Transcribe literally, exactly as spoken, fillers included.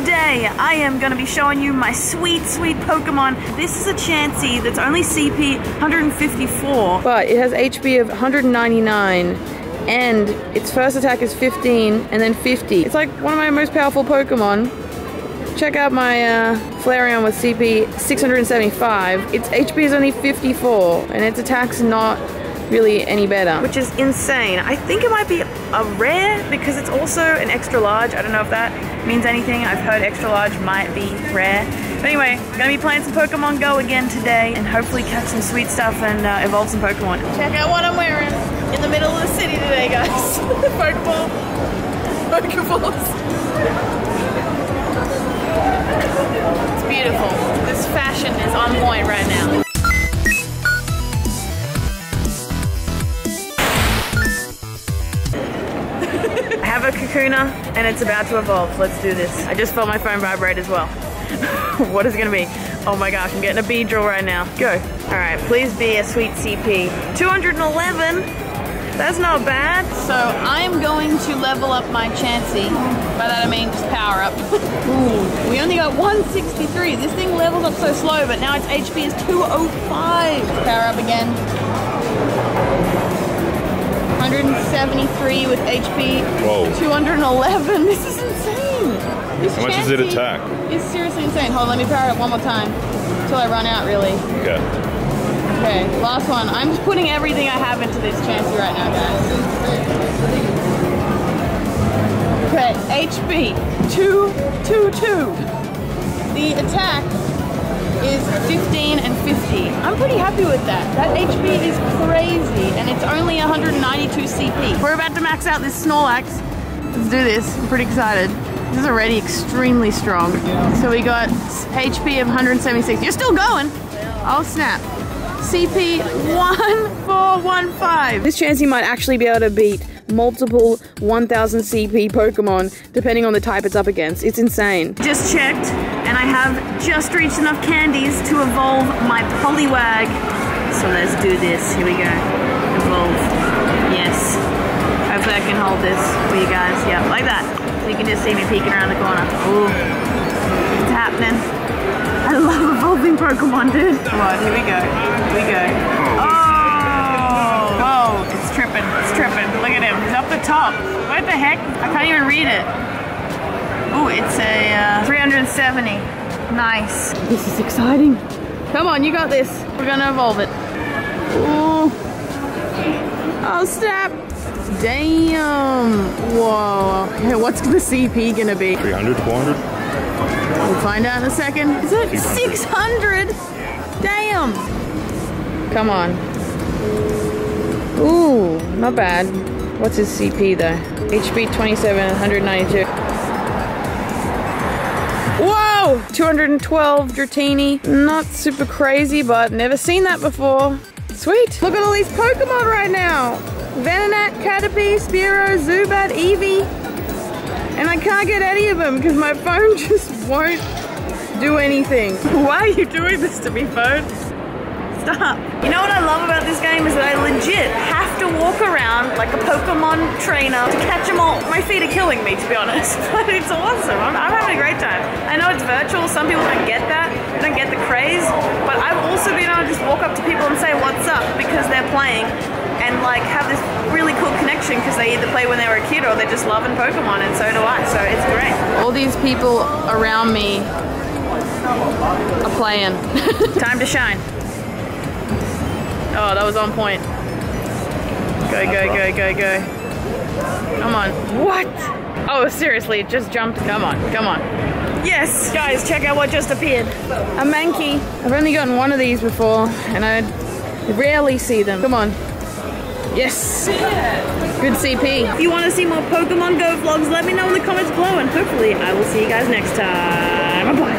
Today, I am going to be showing you my sweet, sweet Pokemon. This is a Chansey that's only C P one hundred fifty-four. But it has H P of one hundred ninety-nine, and its first attack is fifteen, and then fifty. It's like one of my most powerful Pokemon. Check out my uh, Flareon with C P six hundred seventy-five. Its H P is only fifty-four, and its attack's not really any better, which is insane. I think it might be a rare because it's also an extra large. I don't know if that means anything. I've heard extra large might be rare. But anyway, I'm gonna be playing some Pokemon Go again today and hopefully catch some sweet stuff and uh, evolve some Pokemon. Check out what I'm wearing in the middle of the city today, guys. Pokeball. Pokeballs. It's beautiful. This fashion is on point right now. I have a Kakuna and it's about to evolve. Let's do this. I just felt my phone vibrate as well. What is it gonna be? Oh my gosh, I'm getting a Beedrill right now. Go. All right, please be a sweet C P. two hundred eleven, that's not bad. So I'm going to level up my Chansey. By that I mean just power up. Ooh, we only got one sixty-three. This thing leveled up so slow, but now its H P is two oh five. Power up again. one hundred seventy-three with H P. Whoa. two hundred eleven. This is insane. This How much does it attack? It's seriously insane. Hold on, let me power it up one more time until I run out, really. Okay. Okay, last one. I'm just putting everything I have into this Chansey right now, guys. Okay, H P two two two. The attack is fifteen and fifty. I'm pretty happy with that. That H P is crazy, and it's only one hundred ninety-two C P. We're about to max out this Snorlax. Let's do this. I'm pretty excited. This is already extremely strong. Yeah. So we got H P of one hundred seventy-six. You're still going? Yeah. Oh snap. C P one four one five. This Chansey might actually be able to beat multiple one thousand C P Pokemon depending on the type it's up against. It's insane. Just checked, and I have just reached enough candies to evolve my Poliwag. So let's do this. Here we go. Evolve. Yes. Hopefully I can hold this for you guys. Yeah, like that. So you can just see me peeking around the corner. Ooh. It's happening. I love evolving Pokemon, dude. Come on, here we go. Here we go. Oh! Whoa. It's tripping. It's tripping. Look at him. He's up the top. What the heck? I can't even read it. Ooh, it's a uh, three hundred seventy. Nice. This is exciting. Come on, you got this. We're gonna evolve it. Ooh. Oh, snap. Damn. Whoa. Okay, what's the C P gonna be? three hundred, four hundred? We'll find out in a second. Is it six hundred? Damn. Come on. Ooh, not bad. What's his C P though? H P twenty-seven, one hundred ninety-two. Whoa! two hundred twelve Dratini. Not super crazy, but never seen that before. Sweet. Look at all these Pokemon right now. Venonat, Caterpie, Spearow, Zubat, Eevee. And I can't get any of them because my phone just won't do anything. Why are you doing this to me, phone? Stop. You know what I love about this game is that I legit have to walk around like a Pokemon trainer to catch them all. My feet are killing me, to be honest, but it's awesome. I'm, I'm having a great time. I know it's virtual, some people don't get that, they don't get the craze, but I've also been able to just walk up to people and say what's up because they're playing and like have this really cool connection because they either play when they were a kid or they're just loving Pokemon, and so do I, so it's great. All these people around me are playing. Time to shine. Oh, that was on point. Go, go, go, go, go. Come on. What? Oh, seriously, it just jumped. Come on, come on. Yes! Guys, check out what just appeared. A Manky. I've only gotten one of these before, and I rarely see them. Come on. Yes! Good C P. If you want to see more Pokemon Go vlogs, let me know in the comments below, and hopefully I will see you guys next time. Bye-bye.